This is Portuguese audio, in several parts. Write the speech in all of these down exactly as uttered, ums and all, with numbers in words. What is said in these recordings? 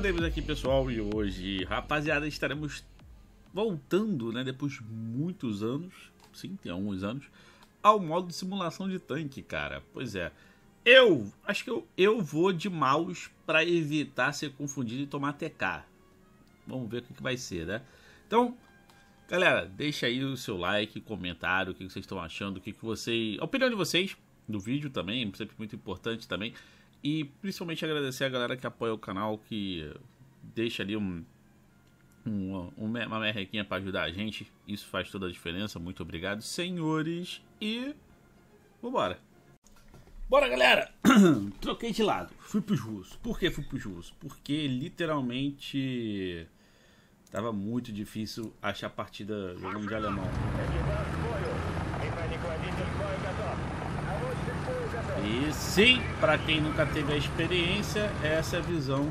o Deimos aqui, pessoal, e hoje, rapaziada, estaremos voltando, né, depois de muitos anos, sim, tem alguns anos, ao modo de simulação de tanque, cara. Pois é, eu acho que eu, eu vou de mouse para evitar ser confundido e tomar T K. Vamos ver o que, que vai ser, né? Então, galera, deixa aí o seu like, comentário, o que, que vocês estão achando, o que, que vocês... a opinião de vocês do vídeo também, sempre muito importante também. E principalmente agradecer a galera que apoia o canal, que deixa ali um, um, uma merrequinha para ajudar a gente. Isso faz toda a diferença. Muito obrigado, senhores. E vambora. Bora, galera. Troquei de lado. Fui pros russos. Por que fui pros russos? Porque literalmente tava muito difícil achar a partida jogando de alemão. E sim, para quem nunca teve a experiência, essa é a visão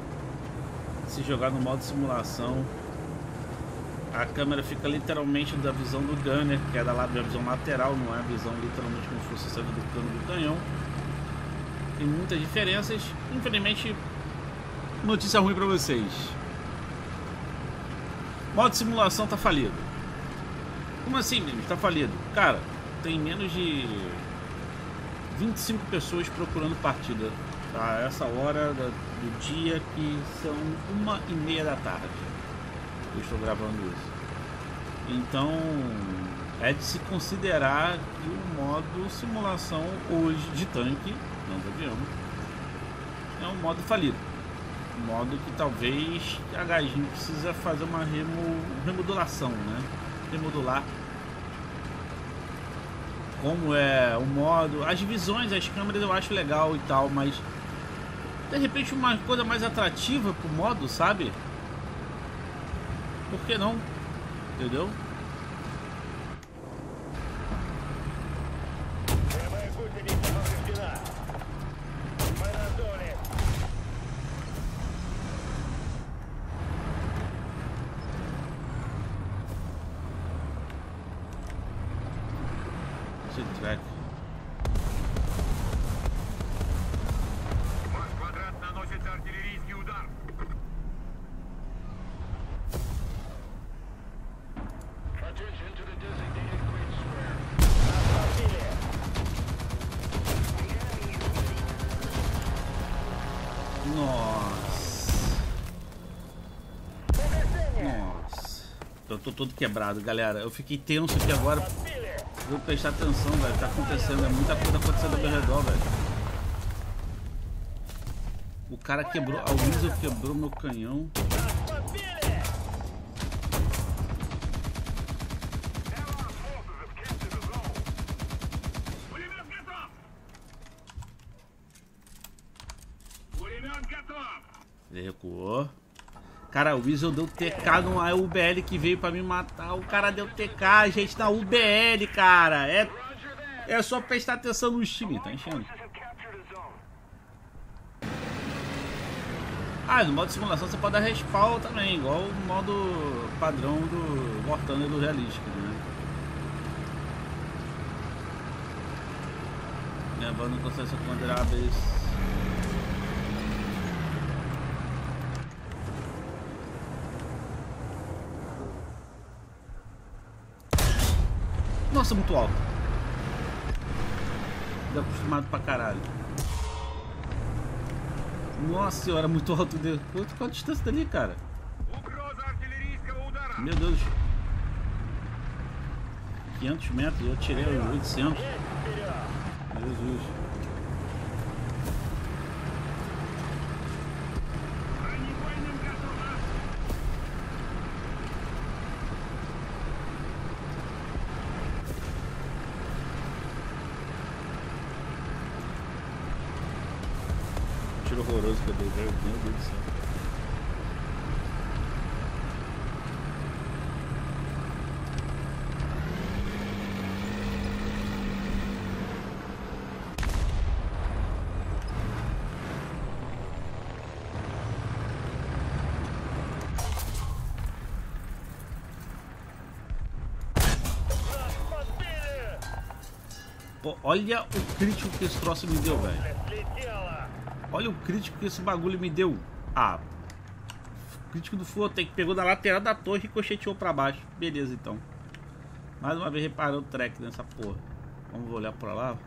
de se jogar no modo simulação. A câmera fica literalmente da visão do gunner, que é da visão lateral, não é a visão literalmente como se fosse saindo do cano do canhão. Tem muitas diferenças. Infelizmente, notícia ruim para vocês: o modo simulação tá falido. Como assim, mesmo? Tá falido? Cara, tem menos de vinte e cinco pessoas procurando partida a essa hora do dia, que são uma e meia da tarde. Eu estou gravando isso. Então é de se considerar que o modo simulação hoje de tanque, não de avião, é um modo falido. Um modo que talvez a Gaijin precisa fazer uma remo, remodulação, né? Remodular. Como é o modo, as visões, as câmeras eu acho legal e tal, mas de repente uma coisa mais atrativa pro modo, sabe? Por que não? Entendeu? Tô todo quebrado, galera. Eu fiquei tenso aqui agora. Vou prestar atenção, velho. Tá acontecendo, é muita coisa acontecendo ao meu redor, velho. O cara quebrou, a Wiesel quebrou meu canhão. Ele recuou. Cara, o Wiesel deu T K numa U B L que veio pra me matar. O cara deu T K, gente, na U B L, cara. É, é só prestar atenção no time, tá enchendo? Ah, no modo de simulação você pode dar respawn também, igual o modo padrão do Mortano e do Realístico, né? Levando o processo contra a base. Nossa, muito alto. Tô acostumado pra caralho. Nossa senhora, muito alto. Deus. Quanto, qual a distância dali, cara? Meu Deus. quinhentos metros, eu tirei oitocentos. Jesus. Horroroso que eu dei, meu Deus do céu. Pô, olha o crítico que esse troço me deu, velho. Olha o crítico que esse bagulho me deu. Ah, Crítico do FuelTech, pegou na lateral da torre e ricocheteou pra baixo. Beleza, então. Mais uma vez reparou o track nessa porra. Vamos olhar pra lá.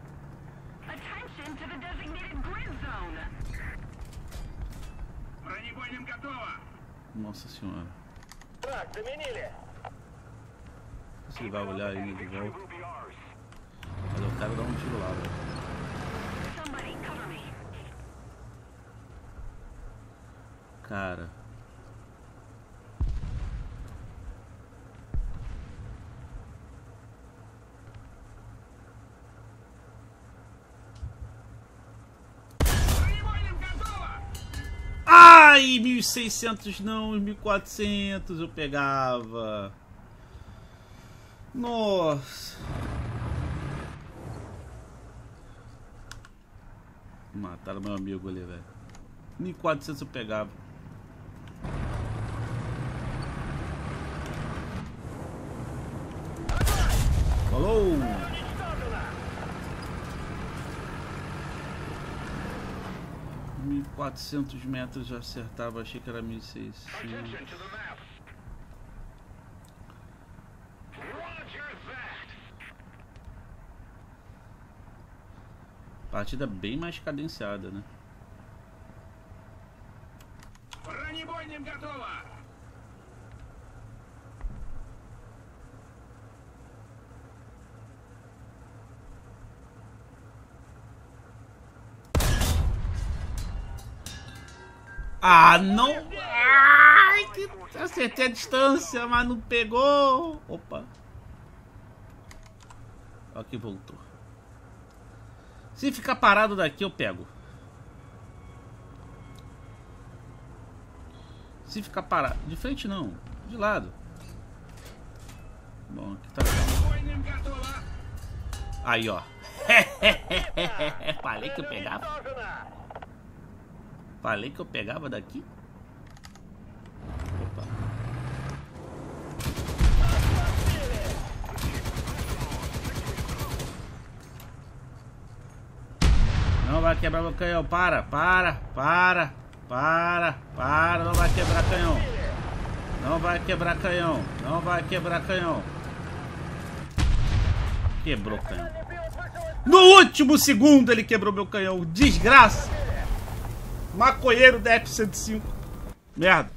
Nossa senhora. Você vai olhar aí de volta. Mas eu quero dar um tiro lá, velho. Cara, ai, mil e seiscentos não, mil e quatrocentos eu pegava. Nossa, mataram meu amigo ali, velho. mil e quatrocentos eu pegava. Falou! mil e quatrocentos metros eu acertava, achei que era mil e seiscentos. Partida bem mais cadenciada, né? Ah, não! Ai, que... acertei a distância, mas não pegou! Opa! Aqui voltou. Se ficar parado daqui, eu pego. Se ficar parado... de frente não, de lado. Bom, aqui tá... aí, ó. Falei que eu pegava. Falei que eu pegava daqui? Opa. Não vai quebrar meu canhão. Para, para, para, para, para. Não vai quebrar canhão. Não vai quebrar canhão. Não vai quebrar canhão. Quebrou canhão. No último segundo ele quebrou meu canhão. Desgraça! Maconheiro da F cento e cinco. Merda.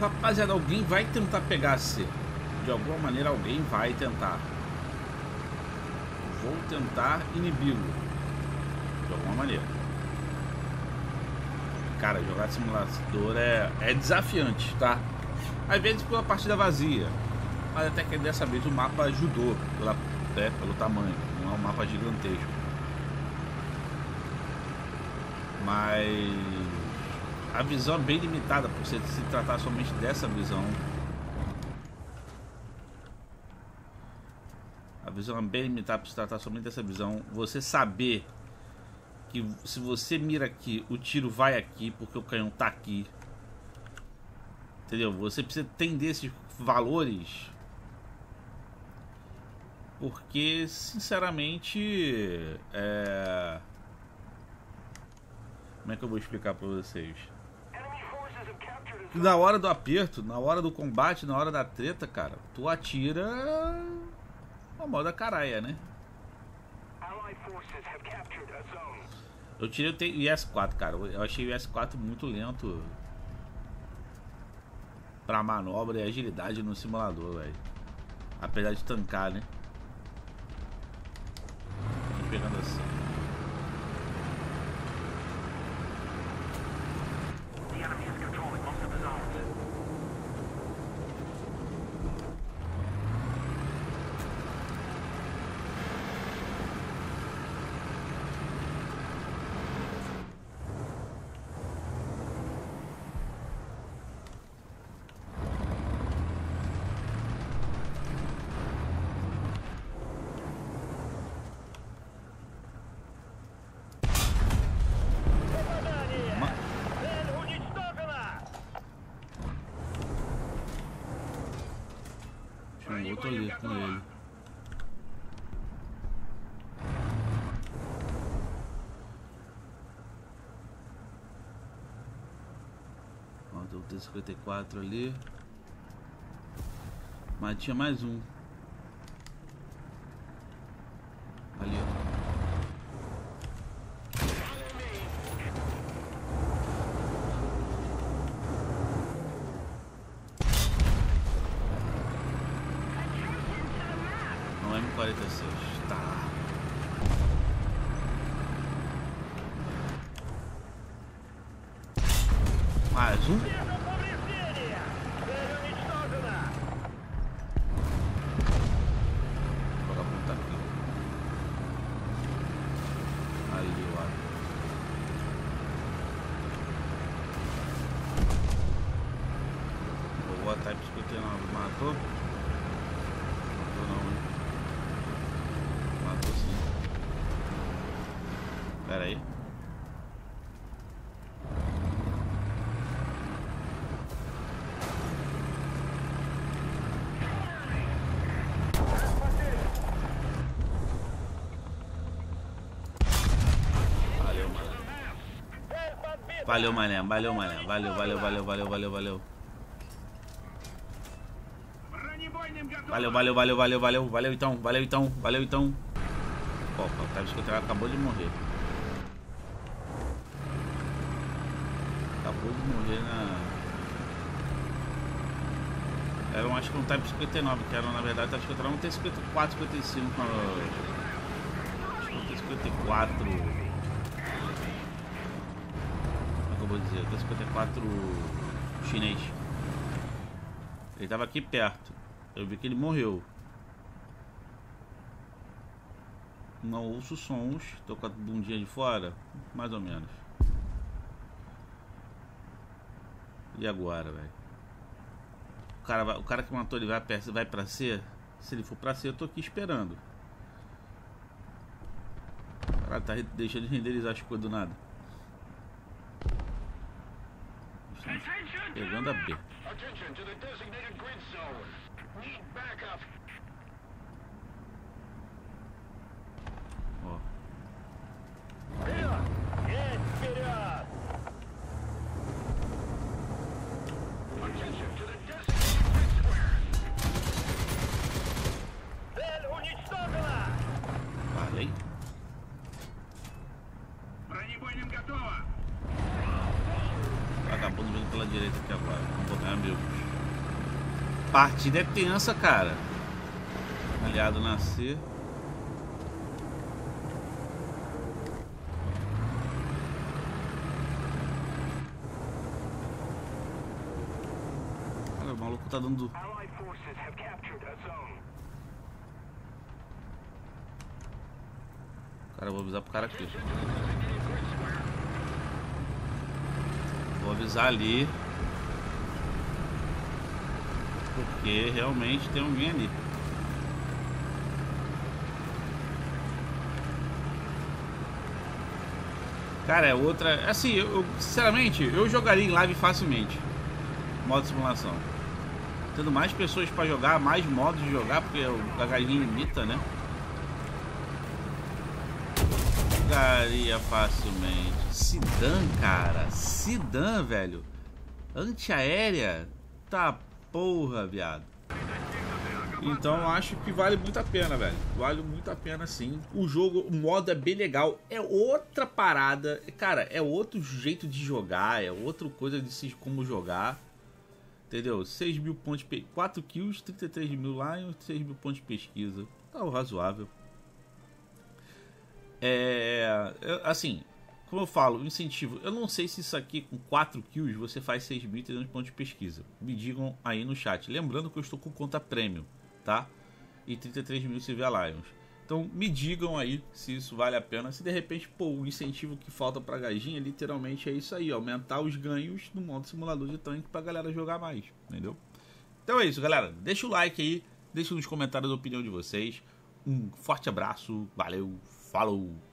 Rapaziada, alguém vai tentar pegar C. De alguma maneira alguém vai tentar. Vou tentar inibi-lo de alguma maneira. Cara, jogar simulador é, é desafiante, tá? Às vezes por uma partida vazia. Mas até que dessa vez o mapa ajudou pela, é, pelo tamanho. Não é um mapa gigantesco, mas a visão é bem limitada por se tratar somente dessa visão. A visão é bem limitada por se tratar somente dessa visão. Você saber que se você mira aqui, o tiro vai aqui porque o canhão tá aqui. Entendeu? Você precisa entender esses valores. Porque, sinceramente, é... como é que eu vou explicar pra vocês? Na hora do aperto, na hora do combate, na hora da treta, cara, tu atira a moda caraia, né? Eu tirei o I S quatro, cara. Eu achei o I S quatro muito lento pra manobra e agilidade no simulador, velho. Apesar de tancar, né? Tô pegando assim. Outro ali com ele. Ó, do T cinquenta e quatro ali. Mas tinha mais um ali, ó. Não é M quarenta e seis, tá. Mais um. Valeu, mané, valeu, mané, valeu, valeu, valeu, valeu, valeu, valeu. Valeu, valeu, valeu, valeu, valeu, valeu então, valeu então, valeu então. Opa, tá vendo que ela acabou de morrer. Acabou de morrer na... Era, acho que um Type cinquenta e nove, que era, na verdade, Type cinquenta e nove, um T cinquenta e quatro, cinquenta e cinco. Acho que um T cinquenta e quatro... Vou dizer, T cinquenta e quatro chinês. Ele tava aqui perto. Eu vi que ele morreu. Não ouço sons. Tô com a bundinha de fora. Mais ou menos. E agora, velho? O cara, vai, o cara que matou ele vai pra, vai pra C? Se ele for pra C, eu tô aqui esperando. O cara tá deixando de renderizar as coisas do nada. Pegando a B. Ó. Falei. Acabando vindo pela direita aqui agora. Vamos botar amigos. Partida é tensa, cara. Aliado nascer. Cara, o maluco tá dando. Cara, eu vou avisar pro cara aqui. Vou avisar ali, porque realmente tem alguém ali. Cara, é outra... Assim, eu, eu sinceramente, eu jogaria em live facilmente. Modo de simulação. Tendo mais pessoas para jogar, mais modos de jogar, porque o Gaijin limita, né? Jogaria facilmente. Sedan, cara. Sedan, velho. Antiaérea. Tá porra, viado. Então acho que vale muito a pena, velho. Vale muito a pena, sim. O jogo, o modo é bem legal. É outra parada. Cara, é outro jeito de jogar. É outra coisa de se, como jogar. Entendeu? seis mil pontos... quatro kills, trinta e três mil lá e seis mil pontos de pesquisa. Tá razoável. É... Assim... Como eu falo, incentivo, eu não sei se isso aqui com quatro kills você faz seis mil e trezentos pontos de pesquisa. Me digam aí no chat. Lembrando que eu estou com conta premium, tá? E trinta e três mil Civil Alliance. Então me digam aí se isso vale a pena. Se de repente, pô, o incentivo que falta pra Gaijin literalmente é isso aí. Ó, aumentar os ganhos no modo simulador de tanque pra galera jogar mais, entendeu? Então é isso, galera. Deixa o like aí. Deixa nos comentários a opinião de vocês. Um forte abraço. Valeu. Falou.